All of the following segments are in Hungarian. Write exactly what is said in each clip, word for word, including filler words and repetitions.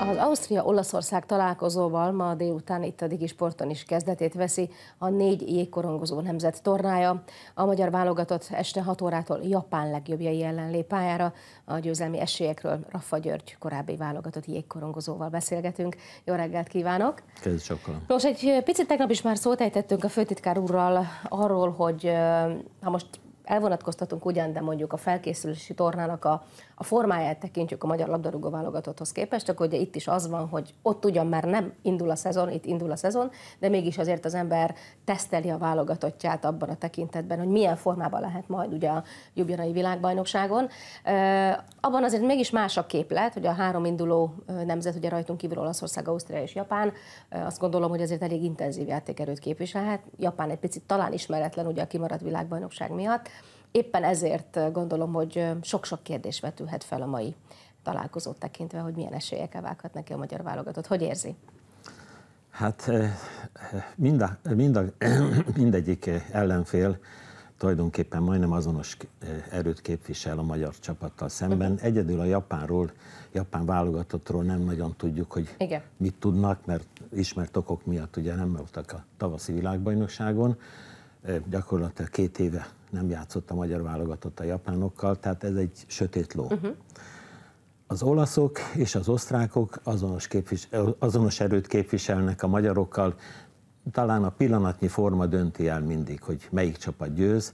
Az Ausztria-Olaszország találkozóval ma délután itt a DigiSporton is kezdetét veszi a négy jégkorongozó nemzet tornája. A magyar válogatott este hat órától Japán legjobbjai ellen lép pályára. A győzelmi esélyekről Raffa György korábbi válogatott jégkorongozóval beszélgetünk. Jó reggelt kívánok! Kezdj sokkal! Nos, egy picit tegnap is már szót ejtettünk a főtitkár úrral arról, hogy ha most elvonatkoztatunk ugyan, de mondjuk a felkészülési tornának a, a formáját tekintjük a magyar labdarúgó válogatotthoz képest, csak ugye itt is az van, hogy ott ugyan már nem indul a szezon, itt indul a szezon, de mégis azért az ember teszteli a válogatottját abban a tekintetben, hogy milyen formában lehet majd ugye a ljubljanai világbajnokságon. E, abban azért mégis más a képlet, hogy a három induló nemzet, ugye rajtunk kívül Olaszország, Ausztria és Japán, e, azt gondolom, hogy azért elég intenzív játékerőt képviselhet. Japán egy picit talán ismeretlen ugye a kimaradt világbajnokság miatt. Éppen ezért gondolom, hogy sok-sok kérdés vetülhet fel a mai találkozót tekintve, hogy milyen esélyekkel vághat neki a magyar válogatott. Hogy érzi? Hát mind a, mind a, mindegyik ellenfél tulajdonképpen majdnem azonos erőt képvisel a magyar csapattal szemben. Egyedül a japánról, japán válogatottról nem nagyon tudjuk, hogy igen, mit tudnak, mert ismert okok miatt ugye nem voltak a tavaszi világbajnokságon. Gyakorlatilag két éve nem játszott a magyar válogatott a japánokkal, tehát ez egy sötét ló. Uh-huh. Az olaszok és az osztrákok azonos, azonos erőt képviselnek a magyarokkal, talán a pillanatnyi forma dönti el mindig, hogy melyik csapat győz.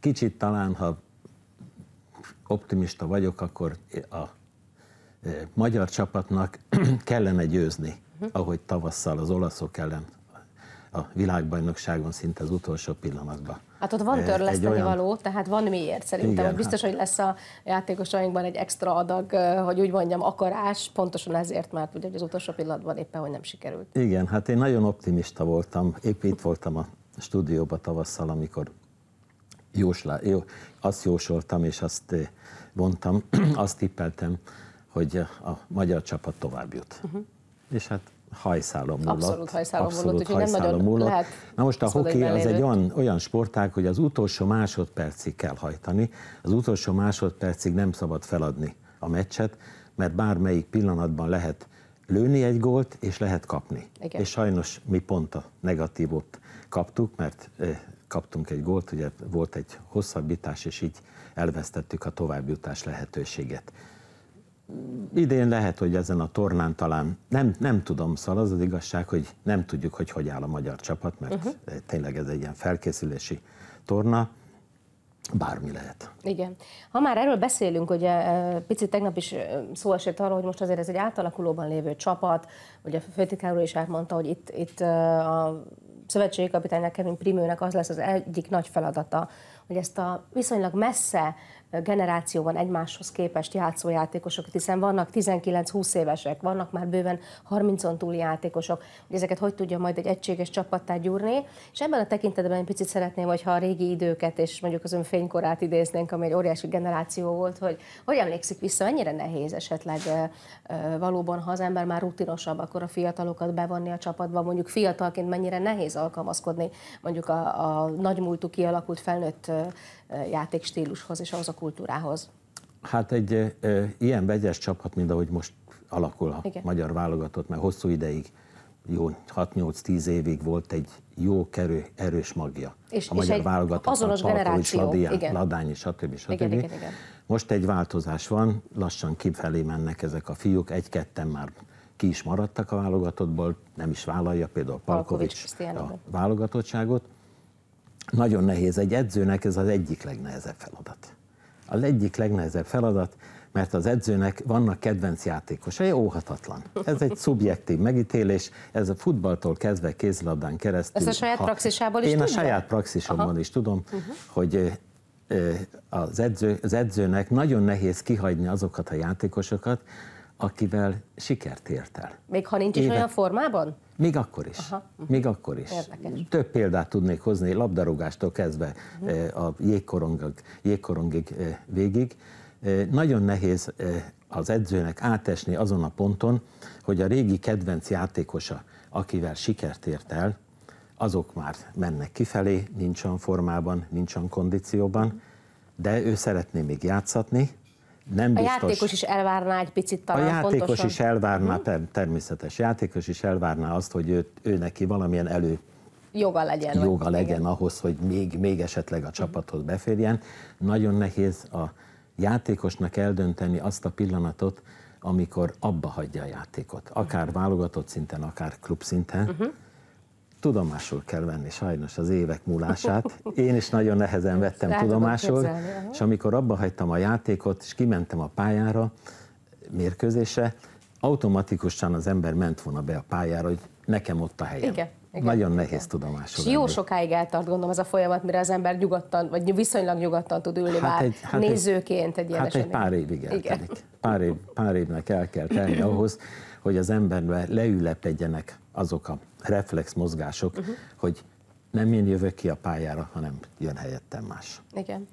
Kicsit talán, ha optimista vagyok, akkor a magyar csapatnak kellene győzni, uh-huh, ahogy tavasszal az olaszok ellen a világbajnokságon szinte az utolsó pillanatban. Hát ott van törleszteni olyan... való, tehát van miért szerintem. Igen, hogy biztos, hát... hogy lesz a játékosainkban egy extra adag, hogy úgy mondjam, akarás, pontosan ezért, mert ugye az utolsó pillanatban éppen, hogy nem sikerült. Igen, hát én nagyon optimista voltam. Épp itt voltam a stúdióban tavasszal, amikor jóslá... jó, azt jósoltam, és azt mondtam, azt tippeltem, hogy a magyar csapat tovább jut. Uh-huh. És hát hajszálom múlott. Abszolút hajszálom múlott, úgyhogy nem nagyon múlott. Lehet. Na most a hoki az egy olyan, olyan sportág, hogy az utolsó másodpercig kell hajtani, az utolsó másodpercig nem szabad feladni a meccset, mert bármelyik pillanatban lehet lőni egy gólt, és lehet kapni. Igen. És sajnos mi pont a negatívot kaptuk, mert eh, kaptunk egy gólt, ugye volt egy hosszabbítás, és így elvesztettük a továbbjutás lehetőséget. Idén lehet, hogy ezen a tornán talán, nem, nem tudom, szóval az az igazság, hogy nem tudjuk, hogy hogy áll a magyar csapat, mert uh-huh, tényleg ez egy ilyen felkészülési torna, bármi lehet. Igen. Ha már erről beszélünk, ugye picit tegnap is szó esett arról, hogy most azért ez egy átalakulóban lévő csapat, ugye a főtitkár úr is elmondta, hogy itt, itt a szövetségi kapitánynak, Kevin Primeaunak az lesz az egyik nagy feladata, hogy ezt a viszonylag messze generációban egymáshoz képest játszó játékosok, hiszen vannak tizenkilenc-húsz évesek, vannak már bőven harmincon túli játékosok, hogy ezeket hogy tudja majd egy egységes csapattá gyúrni, és ebben a tekintetben egy picit szeretném, hogyha a régi időket és mondjuk az ön fénykorát idéznénk, ami egy óriási generáció volt, hogy hogy emlékszik vissza, ennyire nehéz esetleg valóban, ha az ember már rutinosabb, akkor a fiatalokat bevonni a csapatba, mondjuk fiatalként mennyire nehéz alkalmazkodni mondjuk a, a nagymúltú kialakult felnőtt játékstílushoz és ahhoz a kultúrához. Hát egy e, ilyen vegyes csapat, mint ahogy most alakul a igen, magyar válogatott, mert hosszú ideig, jó hat-nyolc-tíz évig volt egy jó kerő, erős magja. És, a és magyar válogatott, Palkovics, Ladányi, stb. Stb. Igen, igen, igen. Most egy változás van, lassan kifelé mennek ezek a fiúk, egy-ketten már ki is maradtak a válogatottból, nem is vállalja például Palkovics a válogatottságot. Nagyon nehéz egy edzőnek, ez az egyik legnehezebb feladat. Az egyik legnehezebb feladat, mert az edzőnek vannak kedvenc játékosai, óhatatlan. Ez egy szubjektív megítélés, ez a futballtól kezdve kézilabdán keresztül. Ez a saját ha, praxisából is Én tudja? A saját praxisomban aha, is tudom, uh-huh, hogy az, edző, az edzőnek nagyon nehéz kihagyni azokat a játékosokat, akivel sikert ért el. Még ha nincs is Éve... olyan formában? Még akkor is. Aha, uh-huh. Még akkor is. Érdekes. Több példát tudnék hozni, labdarúgástól kezdve uh-huh, a jégkorongig, jégkorongig végig. Nagyon nehéz az edzőnek átesni azon a ponton, hogy a régi kedvenc játékosa, akivel sikert ért el, azok már mennek kifelé, nincsen formában, nincsen kondícióban, de ő szeretné még játszatni, Nem biztos. A játékos is elvárná egy picit talán pontosan. A játékos pontosan. is elvárná, ter természetes játékos is elvárná azt, hogy ő, ő neki valamilyen elő joga legyen, joga legyen igen. ahhoz, hogy még, még esetleg a csapathoz beférjen. Nagyon nehéz a játékosnak eldönteni azt a pillanatot, amikor abba hagyja a játékot. Akár válogatott szinten, akár klub szinten. Uh-huh. Tudomásul kell venni sajnos az évek múlását. Én is nagyon nehezen vettem Rá tudomásul, és amikor abba hagytam a játékot, és kimentem a pályára, mérkőzésre, automatikusan az ember ment volna be a pályára, hogy nekem ott a helyem. Igen. Igen, Nagyon nehéz igen. tudomásul. És jó sokáig eltart, gondolom, ez a folyamat, mire az ember nyugodtan, vagy viszonylag nyugodtan tud ülni, hát egy, hát nézőként egy ilyen Hát esetben. egy pár évig eltelik. Pár, év, pár évnek el kell tenni ahhoz, hogy az emberbe leülepedjenek azok a reflex mozgások, uh-huh. hogy nem én jövök ki a pályára, hanem jön helyettem más. Igen.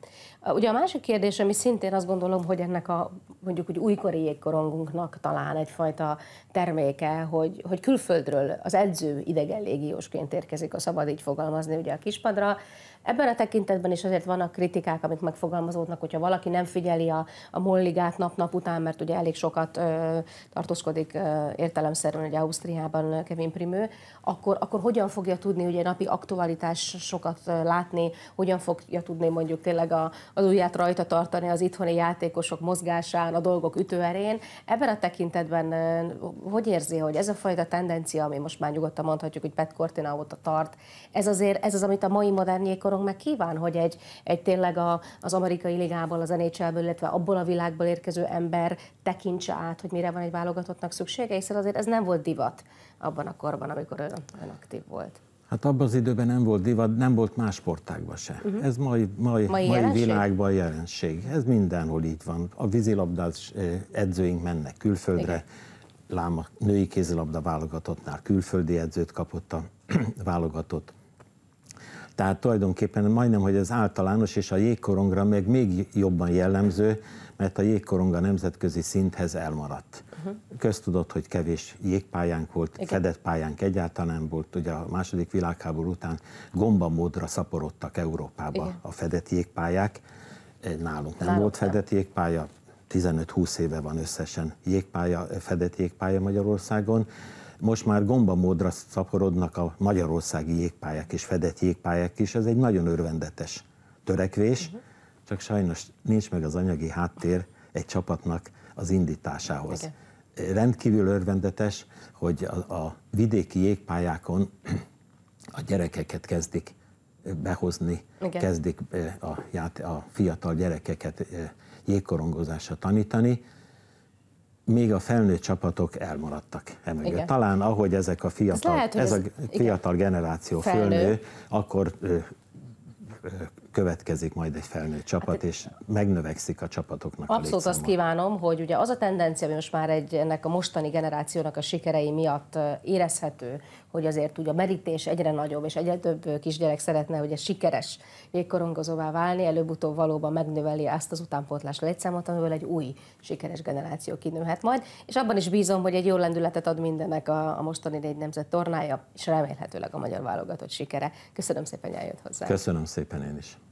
Ugye a másik kérdés, ami szintén azt gondolom, hogy ennek a mondjuk úgy újkori jégkorongunknak talán egyfajta terméke, hogy, hogy külföldről az edző idegen légiósként érkezik, a szabad így fogalmazni ugye a kispadra. Ebben a tekintetben is azért vannak kritikák, amik megfogalmazódnak, hogyha valaki nem figyeli a, a molligát nap-nap után, mert ugye elég sokat ö, tartózkodik ö, értelemszerűen ugye Ausztriában Kevin Primeau, akkor, akkor hogyan fogja tudni ugye napi aktualitásokat látni, hogyan fogja tudni mondjuk tényleg a az ujját rajta tartani az itthoni játékosok mozgásán, a dolgok ütőerén. Ebben a tekintetben hogy érzi, hogy ez a fajta tendencia, ami most már nyugodtan mondhatjuk, hogy Pet Cortina óta tart, ez azért, ez az, amit a mai modern jégkorong meg kíván, hogy egy, egy tényleg a, az amerikai ligából, az en há elből, illetve abból a világból érkező ember tekintse át, hogy mire van egy válogatottnak szüksége, hiszen azért ez nem volt divat abban a korban, amikor ön, ön aktív volt. Hát abban az időben nem volt divat, nem volt más sportágban se. Uh-huh. Ez mai, mai, mai, mai világban jelenség. Ez mindenhol így van. A vízilabdás edzőink mennek külföldre, igen. Láma női kézilabda válogatottnál külföldi edzőt kapott a válogatott. Tehát tulajdonképpen majdnem, hogy ez általános, és a jégkorongra meg még jobban jellemző, mert a jégkorong a nemzetközi szinthez elmaradt. Uh-huh. Köztudott, hogy kevés jégpályánk volt, igen. fedett pályánk egyáltalán nem volt. Ugye a második világháború után gombamódra szaporodtak Európába igen. a fedett jégpályák. Nálunk nem Nálunk volt fedett nem. jégpálya, tizenöt-húsz éve van összesen jégpálya, fedett jégpálya Magyarországon. Most már gombamódra szaporodnak a magyarországi jégpályák és fedett jégpályák is. Ez egy nagyon örvendetes törekvés, uh-huh. csak sajnos nincs meg az anyagi háttér egy csapatnak az indításához. Okay. Rendkívül örvendetes, hogy a, a vidéki jégpályákon a gyerekeket kezdik behozni, okay. kezdik a, a fiatal gyerekeket jégkorongozásra tanítani, még a felnőtt csapatok elmaradtak emögött. Talán ahogy ezek a fiatal, ez lehet, ez ez a fiatal generáció felnő, fölnő, akkor ö, ö, következik majd egy felnőtt csapat, hát, és megnövekszik a csapatoknak abszolút a létszáma. Azt kívánom, hogy ugye az a tendencia, ami most már egy, ennek a mostani generációnak a sikerei miatt érezhető, hogy azért ugye a merítés egyre nagyobb, és egyre több kisgyerek szeretne, hogy ez sikeres jégkorongozóvá válni, előbb-utóbb valóban megnöveli ezt az utánpótlás létszámot, amiből egy új sikeres generáció kinőhet majd, és abban is bízom, hogy egy jó lendületet ad mindennek a, a mostani négy nemzet tornája, és remélhetőleg a magyar válogatott sikere. Köszönöm szépen, hogy eljött hozzá. Köszönöm szépen én is.